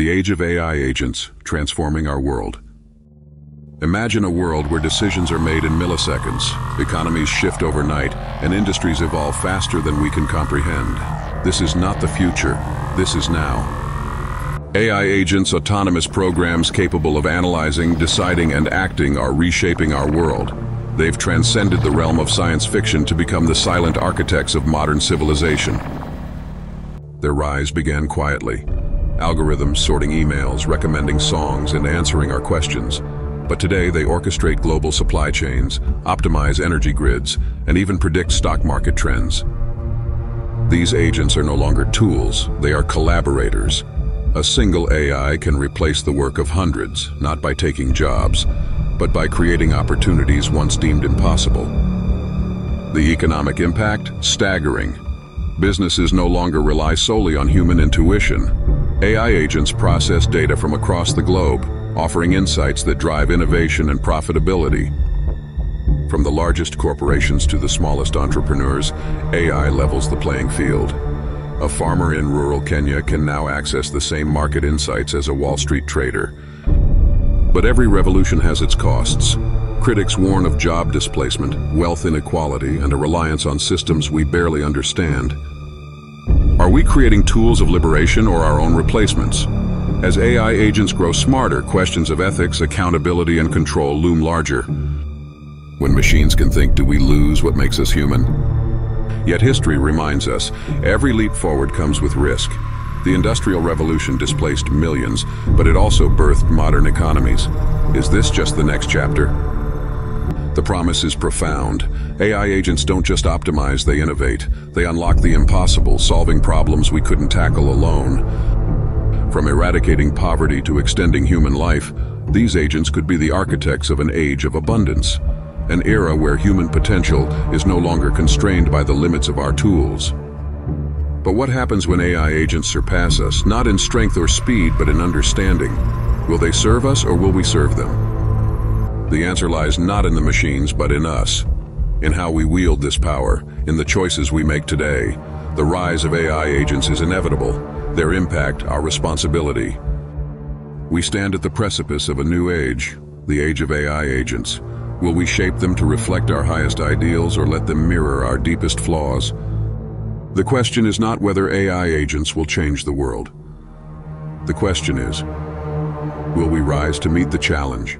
The age of AI agents transforming our world. Imagine a world where decisions are made in milliseconds, economies shift overnight, and industries evolve faster than we can comprehend. This is not the future, this is now. AI agents, autonomous programs capable of analyzing, deciding, and acting are reshaping our world. They've transcended the realm of science fiction to become the silent architects of modern civilization. Their rise began quietly. Algorithms sorting emails, recommending songs, and answering our questions. But today they orchestrate global supply chains, optimize energy grids, and even predict stock market trends. These agents are no longer tools, they are collaborators. A single AI can replace the work of hundreds, not by taking jobs, but by creating opportunities once deemed impossible. The economic impact? Staggering. Businesses no longer rely solely on human intuition. AI agents process data from across the globe, offering insights that drive innovation and profitability. From the largest corporations to the smallest entrepreneurs, AI levels the playing field. A farmer in rural Kenya can now access the same market insights as a Wall Street trader. But every revolution has its costs. Critics warn of job displacement, wealth inequality, and a reliance on systems we barely understand. Are we creating tools of liberation or our own replacements? As AI agents grow smarter, questions of ethics, accountability, and control loom larger. When machines can think, do we lose what makes us human? Yet history reminds us, every leap forward comes with risk. The Industrial Revolution displaced millions, but it also birthed modern economies. Is this just the next chapter? The promise is profound. AI agents don't just optimize, they innovate. They unlock the impossible, solving problems we couldn't tackle alone. From eradicating poverty to extending human life, these agents could be the architects of an age of abundance. An era where human potential is no longer constrained by the limits of our tools. But what happens when AI agents surpass us, not in strength or speed, but in understanding? Will they serve us or will we serve them? The answer lies not in the machines, but in us. In how we wield this power, in the choices we make today. The rise of AI agents is inevitable. Their impact, our responsibility. We stand at the precipice of a new age, the age of AI agents. Will we shape them to reflect our highest ideals or let them mirror our deepest flaws? The question is not whether AI agents will change the world. The question is, will we rise to meet the challenge?